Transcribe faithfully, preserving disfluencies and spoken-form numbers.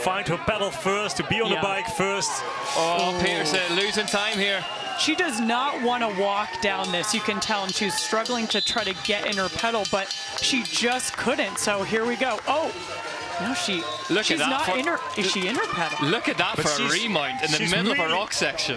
find her pedal first, to be on yeah. the bike first. Oh, Ooh. Pieterse losing time here. She does not want to walk down this. You can tell, and she's struggling to try to get in her pedal, but she just couldn't. So here we go. Oh, no, she. Look she's at that. Not for, in her, is she in her pedal? Look at that for a remind in the middle really of a rock section.